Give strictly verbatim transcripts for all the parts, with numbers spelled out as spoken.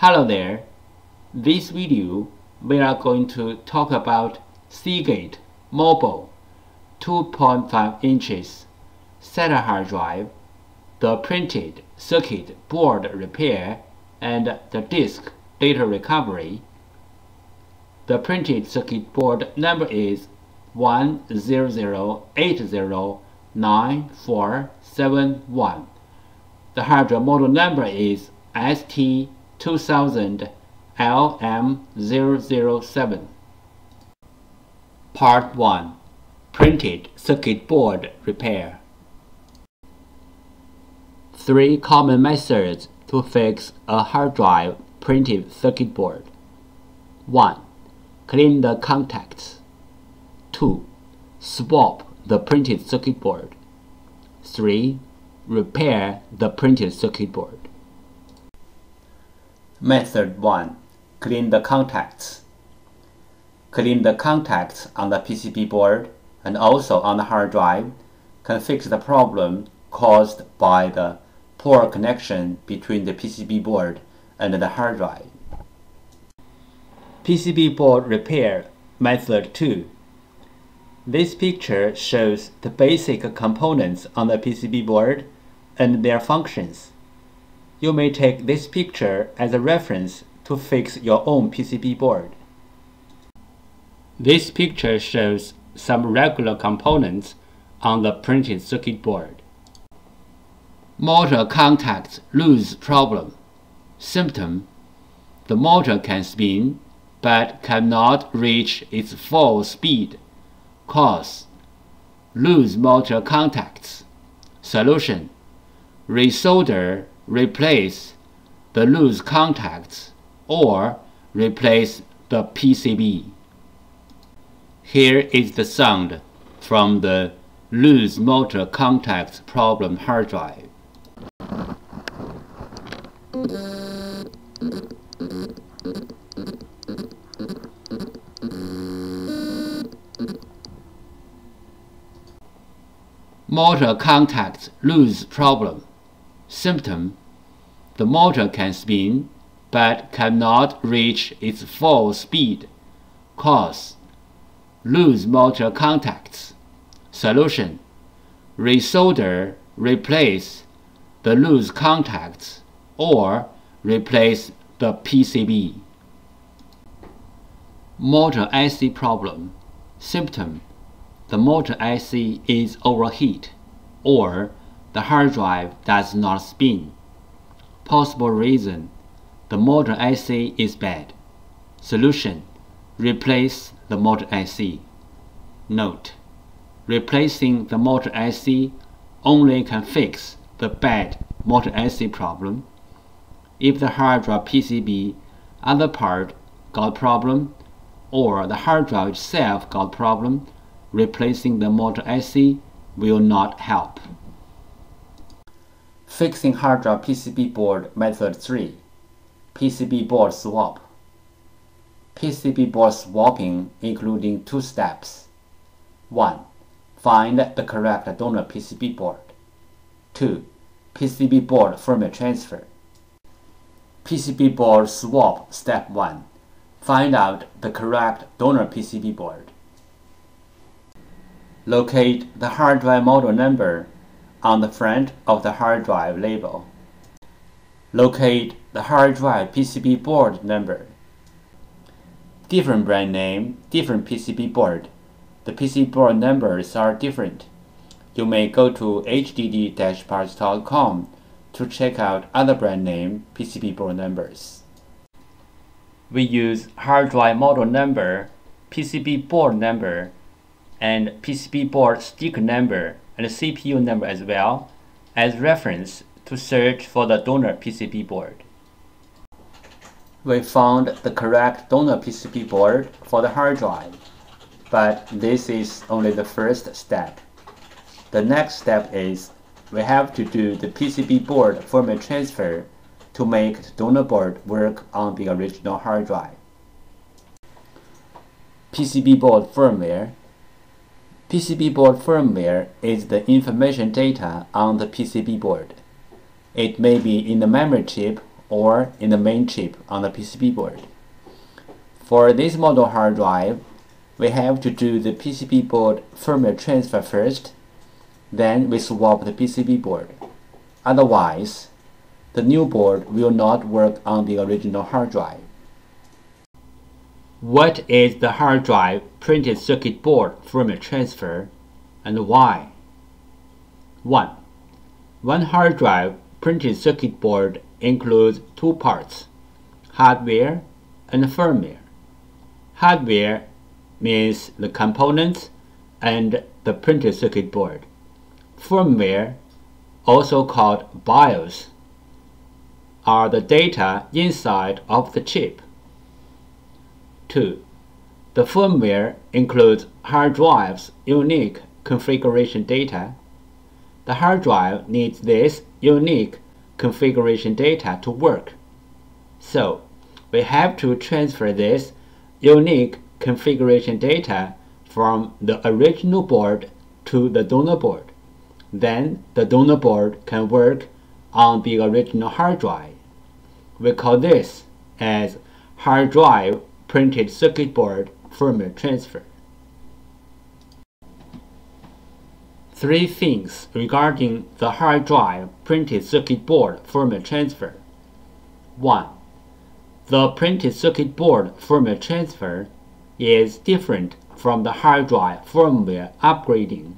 Hello there. This video we are going to talk about Seagate Mobile two point five inches SATA hard drive, the printed circuit board repair, and the disk data recovery. The printed circuit board number is one zero zero eight zero nine four seven one. The hard drive model number is S T two thousand L M zero zero seven. Part one. Printed circuit board repair. Three common methods to fix a hard drive printed circuit board. one. Clean the contacts. two. Swap the printed circuit board. three. Repair the printed circuit board. Method one. Clean the contacts. Clean the contacts on the P C B board and also on the hard drive can fix the problem caused by the poor connection between the P C B board and the hard drive. P C B board repair Method two. This picture shows the basic components on the P C B board and their functions. You may take this picture as a reference to fix your own P C B board. This picture shows some regular components on the printed circuit board. Motor contacts loose problem. Symptom: the motor can spin but cannot reach its full speed. Cause: loose motor contacts. Solution: resolder. Replace the loose contacts or replace the P C B. Here is the sound from the loose motor contacts problem hard drive. Motor contacts loose problem. Symptom: the motor can spin but cannot reach its full speed. Cause: loose motor contacts. Solution: resolder. Replace the loose contacts or replace the P C B. Motor I C problem. Symptom: the motor I C is overheat or the hard drive does not spin. Possible reason: the motor I C is bad. Solution: replace the motor I C. Note: replacing the motor I C only can fix the bad motor I C problem. If the hard drive P C B other part got problem or the hard drive itself got problem, replacing the motor I C will not help. Fixing hard drive P C B board Method three. P C B board swap. P C B board swapping including two steps. one. Find the correct donor P C B board. two. P C B board firmware transfer. P C B board swap Step one. Find out the correct donor P C B board. Locate the hard drive model number on the front of the hard drive label. Locate the hard drive P C B board number. Different brand name, different P C B board. The P C B board numbers are different. You may go to H D D dash parts dot com to check out other brand name P C B board numbers. We use hard drive model number, P C B board number, and P C B board sticker number and C P U number as well as reference to search for the donor P C B board. We found the correct donor P C B board for the hard drive, but this is only the first step. The next step is we have to do the P C B board firmware transfer to make the donor board work on the original hard drive. P C B board firmware. P C B board firmware is the information data on the P C B board. It may be in the memory chip or in the main chip on the P C B board. For this model hard drive, we have to do the P C B board firmware transfer first, then we swap the P C B board. Otherwise, the new board will not work on the original hard drive. What is the hard drive printed circuit board firmware transfer, and why? one. One hard drive printed circuit board includes two parts, hardware and firmware. Hardware means the components and the printed circuit board. Firmware, also called BIOS, are the data inside of the chip. two. The firmware includes hard drive's unique configuration data. The hard drive needs this unique configuration data to work. So, we have to transfer this unique configuration data from the original board to the donor board. Then the donor board can work on the original hard drive. We call this as hard drive printed circuit board firmware transfer. Three things regarding the hard drive printed circuit board firmware transfer. one. The printed circuit board firmware transfer is different from the hard drive firmware upgrading.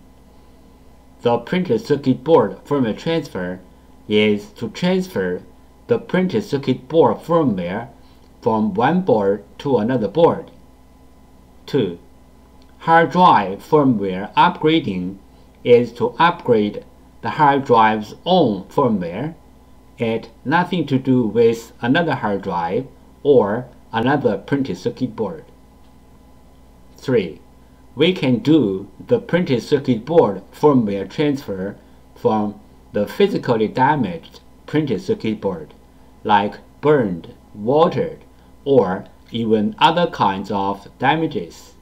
The printed circuit board firmware transfer is to transfer the printed circuit board firmware from one board to another board. two. Hard drive firmware upgrading is to upgrade the hard drive's own firmware. It has nothing to do with another hard drive or another printed circuit board. three. We can do the printed circuit board firmware transfer from the physically damaged printed circuit board, like burned, watered, or even other kinds of damages.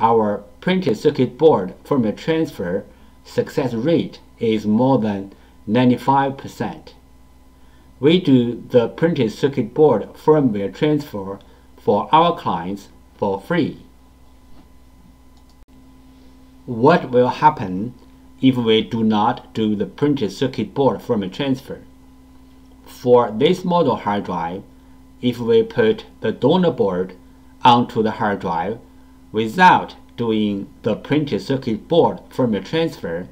Our printed circuit board firmware transfer success rate is more than ninety-five percent. We do the printed circuit board firmware transfer for our clients for free. What will happen if we do not do the printed circuit board firmware transfer? For this model hard drive, if we put the donor board onto the hard drive without doing the printed circuit board firmware transfer,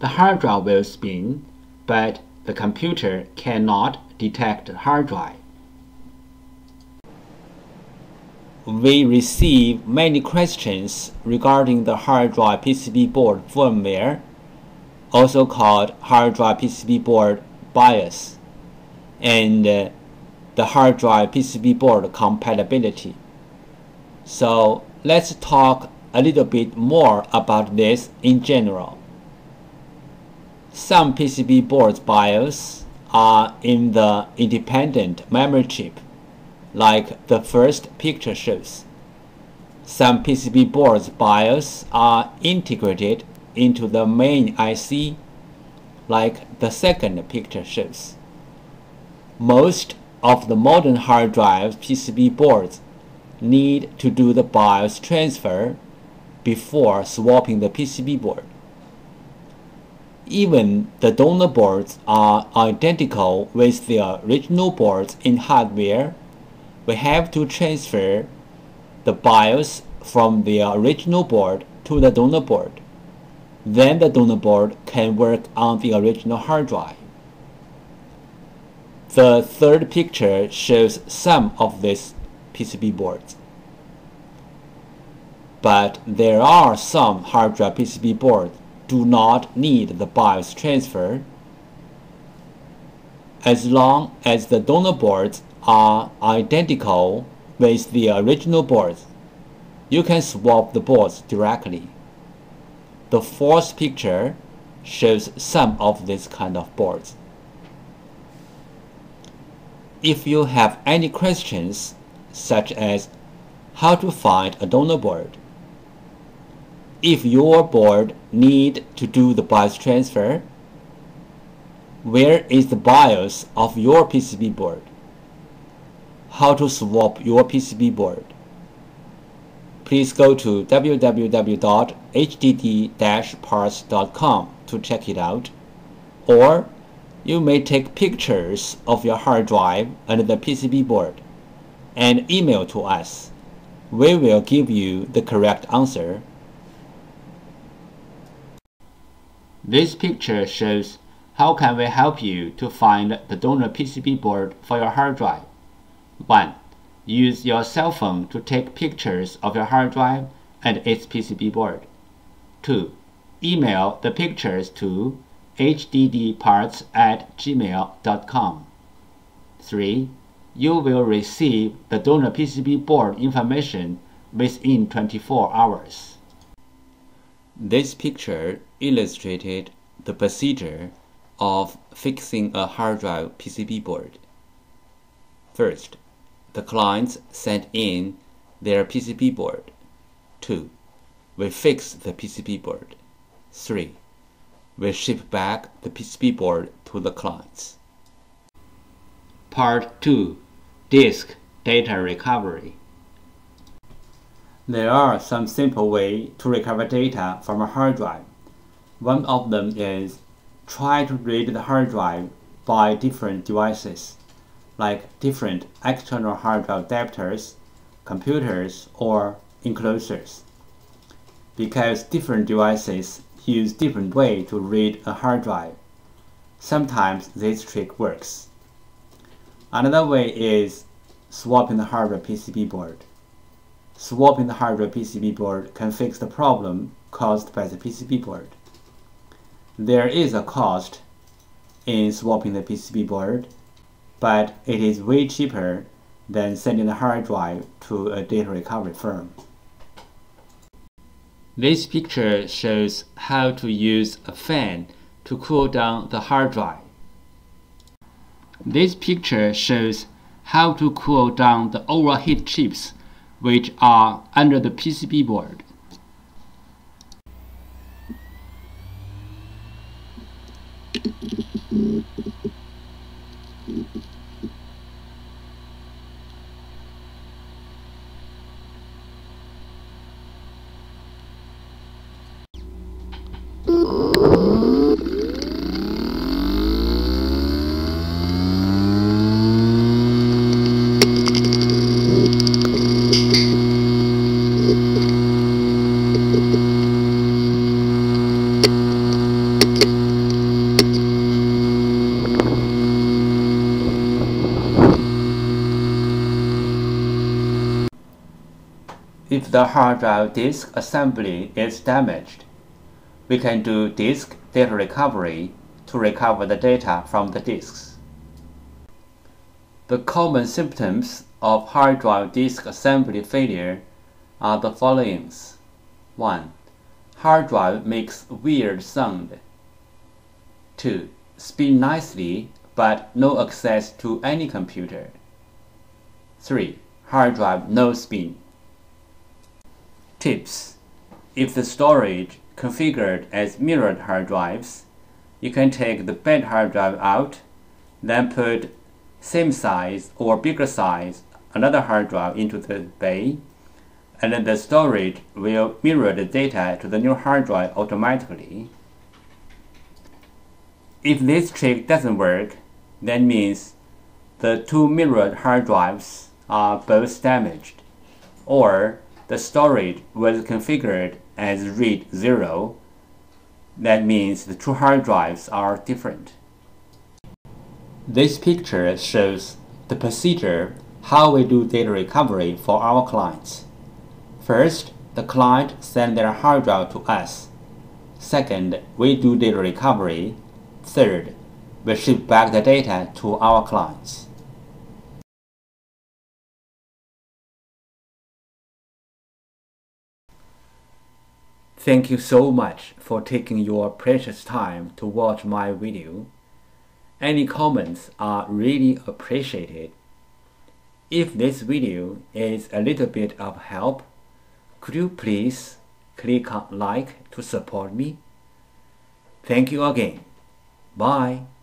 the hard drive will spin, but the computer cannot detect the hard drive. We receive many questions regarding the hard drive P C B board firmware, also called hard drive P C B board BIOS, and uh, the hard drive P C B board compatibility. So let's talk a little bit more about this in general. Some P C B boards BIOS are in the independent memory chip, like the first picture shows. Some P C B boards BIOS are integrated into the main I C, like the second picture shows. Most of the modern hard drive P C B boards need to do the BIOS transfer before swapping the P C B board. Even the donor boards are identical with their original boards in hardware. We have to transfer the BIOS from the original board to the donor board. Then the donor board can work on the original hard drive. The third picture shows some of these P C B boards. But there are some hard drive P C B boards do not need the BIOS transfer, as long as the donor boards are identical with the original boards. You can swap the boards directly. The fourth picture shows some of these kind of boards. If you have any questions, such as how to find a donor board, if your board need to do the BIOS transfer, where is the BIOS of your P C B board, how to swap your P C B board, please go to w w w dot h d d dash parts dot com to check it out, or you may take pictures of your hard drive and the P C B board and email to us. We will give you the correct answer. This picture shows how can we help you to find the donor P C B board for your hard drive. one. Use your cell phone to take pictures of your hard drive and its P C B board. two. Email the pictures to h d d parts at gmail dot com. three. You will receive the donor P C B board information within twenty-four hours. This picture illustrated the procedure of fixing a hard drive P C B board. First, the clients sent in their P C B board. two. We fix the P C B board. three. We ship back the P C B board to the clients. Part two. Disk data recovery. There are some simple ways to recover data from a hard drive. One of them is try to read the hard drive by different devices, like different external hard drive adapters, computers, or enclosures, because different devices use different ways to read a hard drive. Sometimes this trick works. Another way is swapping the hard drive P C B board. Swapping the hard drive P C B board can fix the problem caused by the P C B board. There is a cost in swapping the P C B board, but it is way cheaper than sending the hard drive to a data recovery firm. This picture shows how to use a fan to cool down the hard drive. This picture shows how to cool down the overheat chips which are under the P C B board. If the hard drive disk assembly is damaged, we can do disk data recovery to recover the data from the disks. The common symptoms of hard drive disk assembly failure are the following. one. Hard drive makes weird sound. two. Spin nicely but no access to any computer. three. Hard drive no spin. Tips: if the storage configured as mirrored hard drives, you can take the bad hard drive out, then put same size or bigger size another hard drive into the bay, and then the storage will mirror the data to the new hard drive automatically. If this trick doesn't work, that means the two mirrored hard drives are both damaged, or the storage was configured as read zero. That means the two hard drives are different. This picture shows the procedure how we do data recovery for our clients. First, the client sends their hard drive to us. Second, we do data recovery. Third, we ship back the data to our clients. Thank you so much for taking your precious time to watch my video. Any comments are really appreciated. If this video is a little bit of help, could you please click on like to support me? Thank you again. Bye.